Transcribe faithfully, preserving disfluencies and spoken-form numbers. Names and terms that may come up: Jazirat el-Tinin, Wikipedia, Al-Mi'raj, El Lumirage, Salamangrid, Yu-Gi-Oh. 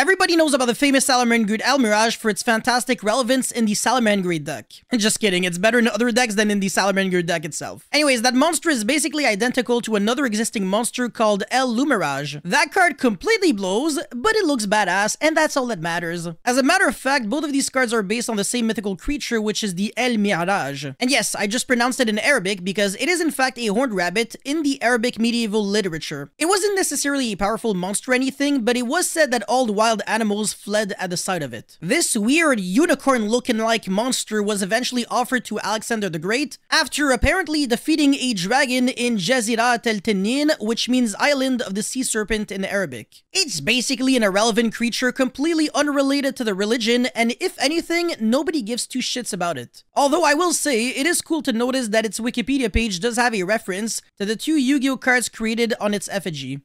Everybody knows about the famous Salamangrid Al-Mi'raj for its fantastic relevance in the Salamangrid deck. Just kidding, it's better in other decks than in the Salamangrid deck itself. Anyways, that monster is basically identical to another existing monster called El Lumirage. That card completely blows, but it looks badass, and that's all that matters. As a matter of fact, both of these cards are based on the same mythical creature, which is the Al-Mi'raj. And yes, I just pronounced it in Arabic because it is in fact a horned rabbit in the Arabic medieval literature. It wasn't necessarily a powerful monster or anything, but it was said that all the wild Wild animals fled at the sight of it. This weird unicorn-looking like monster was eventually offered to Alexander the Great after apparently defeating a dragon in Jazirat el-Tinin, which means Island of the Sea Serpent in Arabic. It's basically an irrelevant creature completely unrelated to the religion, and if anything, nobody gives two shits about it. Although I will say, it is cool to notice that its Wikipedia page does have a reference to the two Yu-Gi-Oh cards created on its effigy.